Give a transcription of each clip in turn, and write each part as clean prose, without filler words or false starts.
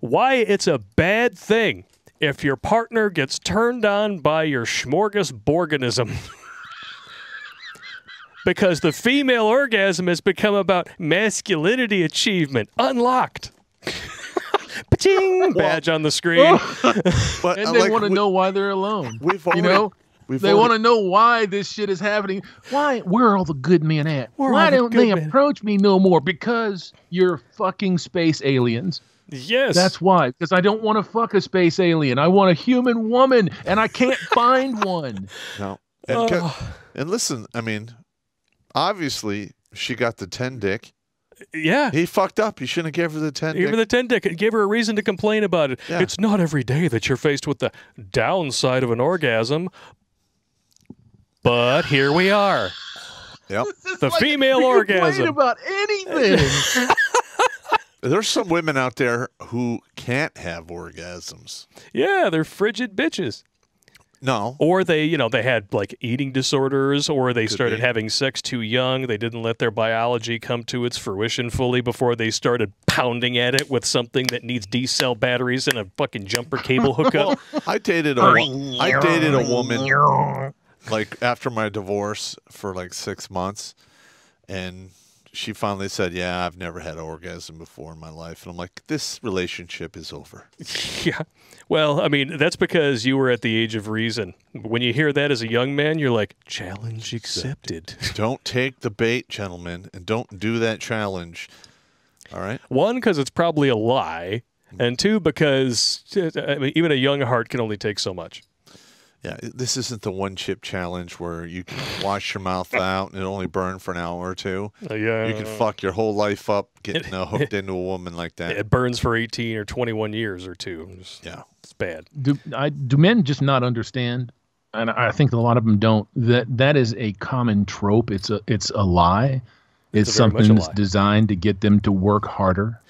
why it's a bad thing if your partner gets turned on by your smorgasborganism. Because the female orgasm has become about masculinity achievement. Unlocked. Paching! Badge on the screen. But, and they want to know why they're alone. They want to know why this shit is happening. Why? Where are all the good men at? Why don't they approach me no more? Because you're fucking space aliens. Yes. That's why. Because I don't want to fuck a space alien. I want a human woman, and I can't find one. No. And, and listen, I mean, obviously, she got the 10 dick. Yeah. He fucked up. You shouldn't have gave her the 10 dick. Give her the 10 dick. It gave her a reason to complain about it. Yeah. It's not every day that you're faced with the downside of an orgasm, but here we are. Yep. The like female orgasm. About anything. There's some women out there who can't have orgasms. Yeah, they're frigid bitches. No. Or they, you know, they had like eating disorders, or they started having sex too young. They didn't let their biology come to its fruition fully before they started pounding at it with something that needs D-cell batteries and a fucking jumper cable hookup. Well, I dated a woman like after my divorce for like 6 months, and she finally said, yeah, I've never had an orgasm before in my life. And I'm like, this relationship is over. Yeah. Well, I mean, that's because you were at the age of reason. When you hear that as a young man, you're like, challenge accepted. Don't take the bait, gentlemen, and don't do that challenge. All right? One, because it's probably a lie. And two, because I mean, even a young heart can only take so much. Yeah, this isn't the one-chip challenge where you can wash your mouth out and it only burn for an hour or two. Yeah. You can fuck your whole life up getting hooked into a woman like that. It burns for 18 or 21 years or two. Just, yeah. It's bad. Do men just not understand, and I think a lot of them don't, that is a common trope. It's a lie. It's something that's designed to get them to work harder.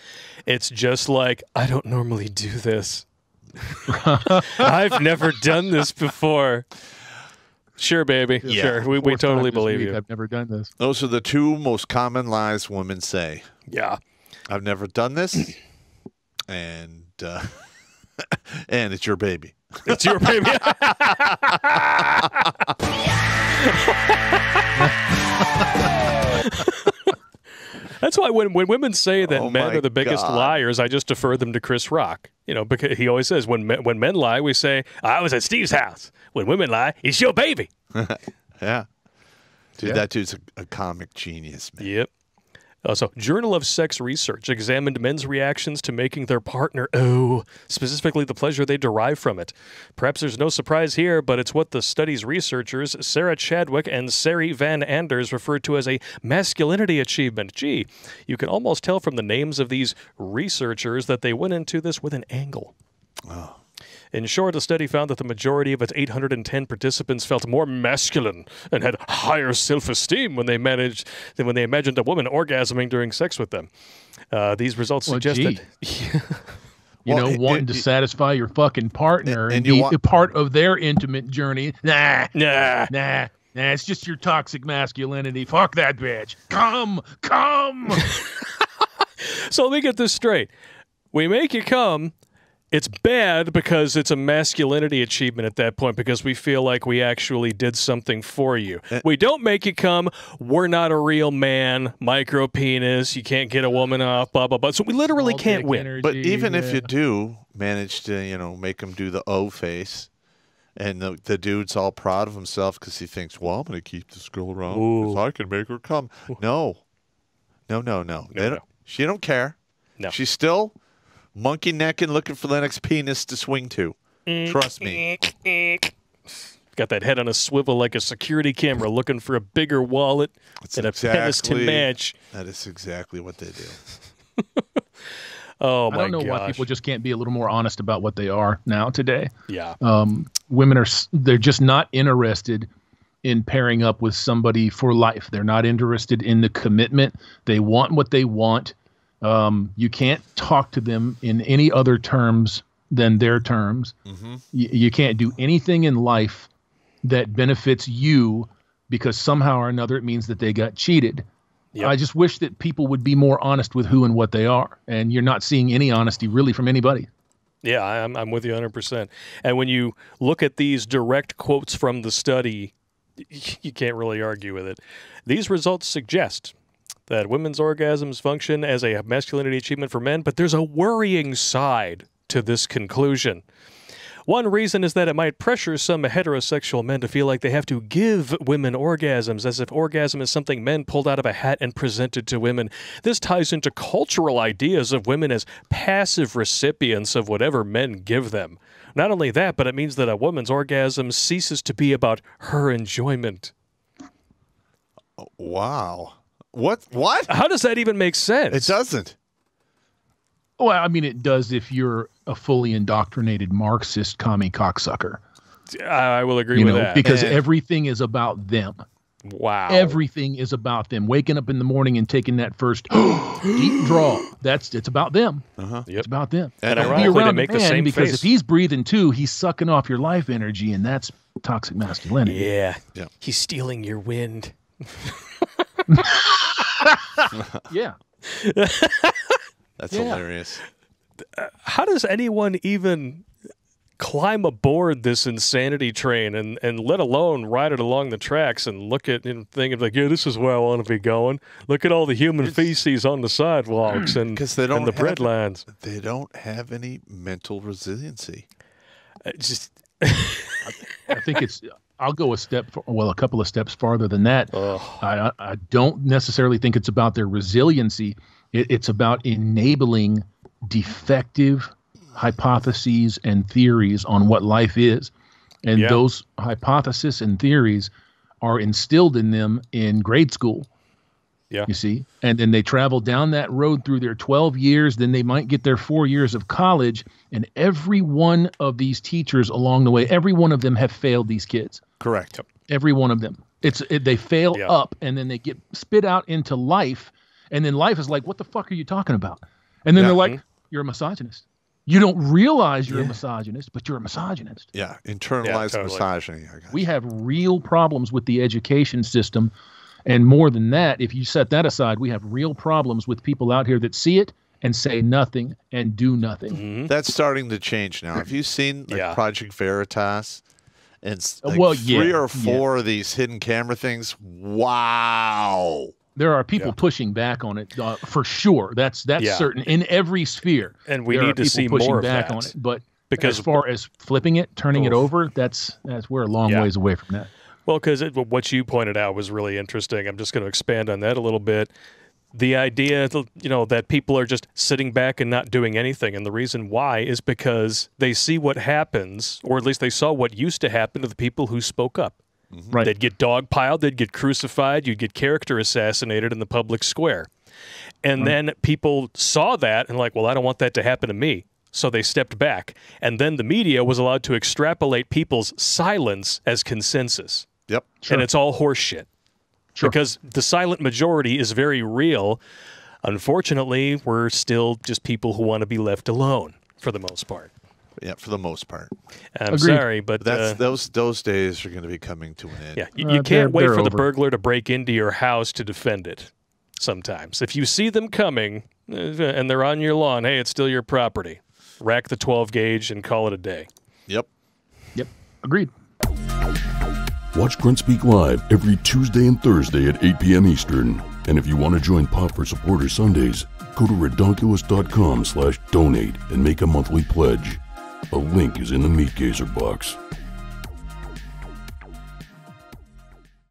It's just like, I don't normally do this. I've never done this before. Sure, baby. Yeah. Sure. We totally believe you. I've never done this. Those are the two most common lies women say. Yeah. I've never done this. And and it's your baby. It's your baby. That's why when women say that men are the biggest liars, I just defer them to Chris Rock. You know, because he always says when men lie, we say, I was at Steve's house. When women lie, it's your baby. Yeah. Dude, that dude's a comic genius, man. Yep. Also, Journal of Sex Research examined men's reactions to making their partner, specifically the pleasure they derive from it. Perhaps there's no surprise here, but it's what the study's researchers, Sarah Chadwick and Sari Van Anders, referred to as a masculinity achievement. Gee, you can almost tell from the names of these researchers that they went into this with an angle. Oh. In short, the study found that the majority of its 810 participants felt more masculine and had higher self-esteem when they imagined a woman orgasming during sex with them. These results suggested, wanting to satisfy your fucking partner and be part of their intimate journey. Nah. It's just your toxic masculinity. Fuck that bitch. Come. So let me get this straight. We make you come. It's bad because it's a masculinity achievement at that point because we feel like we actually did something for you. We don't make you come. We're not a real man. Micro penis. You can't get a woman off. Blah blah blah. So we literally can't win. Energy, but even if you do manage to, you know, make him do the O face, and the dude's all proud of himself because he thinks, well, I'm going to keep this girl around because I can make her come. No. They don't. She don't care. No, she's still monkey neck and looking for the next penis to swing to. Trust me. Got that head on a swivel like a security camera looking for a bigger wallet and a penis to match. That is exactly what they do. Oh, my God. I don't know why people just can't be a little more honest about what they are now today. Yeah. Women are, they're just not interested in pairing up with somebody for life. They're not interested in the commitment. They want what they want. You can't talk to them in any other terms than their terms. Mm-hmm. You can't do anything in life that benefits you because somehow or another it means that they got cheated. Yep. I just wish that people would be more honest with who and what they are, and you're not seeing any honesty really from anybody. Yeah, I'm with you 100%. And when you look at these direct quotes from the study, you can't really argue with it. These results suggest that women's orgasms function as a masculinity achievement for men, but there's a worrying side to this conclusion. One reason is that it might pressure some heterosexual men to feel like they have to give women orgasms, as if orgasm is something men pulled out of a hat and presented to women. This ties into cultural ideas of women as passive recipients of whatever men give them. Not only that, but it means that a woman's orgasm ceases to be about her enjoyment. Wow. What? How does that even make sense? It doesn't. Well, I mean, it does if you're a fully indoctrinated Marxist commie cocksucker. I will agree with that. Because everything is about them. Wow. Everything is about them. Waking up in the morning and taking that first deep draw. It's about them. Uh-huh. Yep. It's about them. And ironically, they make the same face. Because if he's breathing too, he's sucking off your life energy, and that's toxic masculinity. Yeah. Yeah. He's stealing your wind. Yeah. That's hilarious. How does anyone even climb aboard this insanity train and let alone ride it along the tracks and look at and think of like, yeah, this is where I want to be going. Look at all the human feces on the sidewalks and the bread lines. They don't have any mental resiliency. I think it's... I'll go a couple of steps farther than that. I don't necessarily think it's about their resiliency. It's about enabling defective hypotheses and theories on what life is. And those hypotheses and theories are instilled in them in grade school. Yeah. You see? And then they travel down that road through their 12 years. Then they might get their 4 years of college. And every one of these teachers along the way, every one of them have failed these kids. Correct. Every one of them. They fail up, and then they get spit out into life. And then life is like, what the fuck are you talking about? And then they're like, you're a misogynist. You don't realize you're a misogynist, but you're a misogynist. Yeah, internalized misogyny. We have real problems with the education system. And more than that, if you set that aside, we have real problems with people out here that see it and say nothing and do nothing. Mm-hmm. That's starting to change now. Have you seen like, Project Veritas? And like, three or four of these hidden camera things. Wow. There are people pushing back on it for sure. That's certain in every sphere. And we need to see more back on it. But because as far as flipping it, turning it over, that's we're a long ways away from that. Well, because what you pointed out was really interesting. I'm just going to expand on that a little bit. The idea, that people are just sitting back and not doing anything. And the reason why is because they see what happens, or at least they saw what used to happen to the people who spoke up. Mm-hmm. Right. They'd get dogpiled, they'd get crucified, you'd get character assassinated in the public square. And then people saw that and like, well, I don't want that to happen to me. So they stepped back. And then the media was allowed to extrapolate people's silence as consensus. Yep. Sure. And it's all horse shit. Sure. Because the silent majority is very real. Unfortunately, we're still just people who want to be left alone for the most part. Yeah, for the most part. I'm sorry, but that's, those days are going to be coming to an end. Yeah, you can't wait for the burglar to break into your house to defend it sometimes. If you see them coming and they're on your lawn, hey, it's still your property. Rack the 12 gauge and call it a day. Yep. Yep. Agreed. Watch Grunt Speak Live every Tuesday and Thursday at 8 p.m. Eastern. And if you want to join Pop for Supporter Sundays, go to Redonkulas.com/donate and make a monthly pledge. A link is in the meat gazer box.